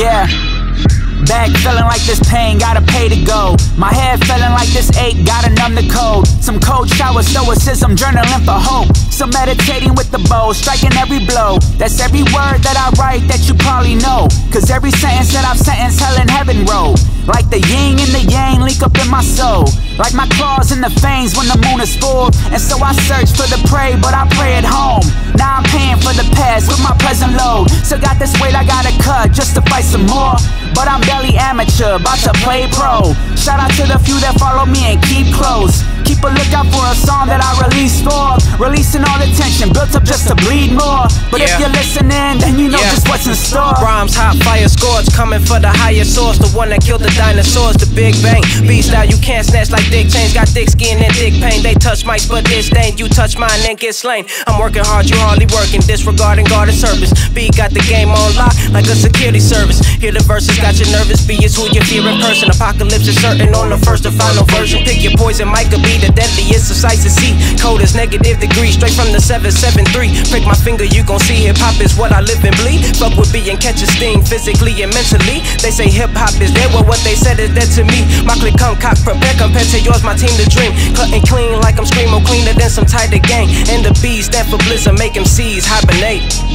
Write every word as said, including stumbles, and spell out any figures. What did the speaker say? Yeah. Back feeling like this pain, gotta pay to go. My head feeling like this ache, gotta numb the cold. Some cold showers, stoicism, journaling for hope. Some meditating with the bow, striking every blow. That's every word that I write that you probably know. Cause every sentence that I've sentenced, hell and heaven roll. Like the yin and the yang leak up in my soul. Like my claws in the fangs when the moon is full. And so I search for the prey, but I pray at home. Now I'm paying for the past with my present load. Still got this weight I gotta cut just to fight some more. But I'm barely amateur, about to play pro. Shout out to the few that follow me and keep close. Keep a lookout for a song that I release for. Releasing all the tension, built up just to bleed more. But yeah, if you're listening, then you know yeah. just what's in store. Rhymes, hot fire, scorch, coming for the higher source. The one that killed the dinosaurs, the Big Bang. Beast out, you can't snatch like Dick Chains. Got thick skin and thick pain. They touch mics, but this thing, you touch mine and get slain. I'm working hard, you hardly working. Disregarding guarded service. B got the game on lock, like a security service. Hear the verses, got you nervous. B is who you fear in person. Apocalypse is certain on the first and final version. Pick your poison, mic could be the deadliest of sights to see. Cold is negative degrees, straight from the seven seven three. Prick my finger, you gon' see. Hip hop is what I live and bleed. Fuck with being catch a sting, physically and mentally. They say hip hop is dead, well what they said is dead to me. My click come cock prepare compared to yours, my team the dream. Cut and clean like I'm Screamo, cleaner than some tighter gang. And the B's stand for blizzard, make them C's hibernate.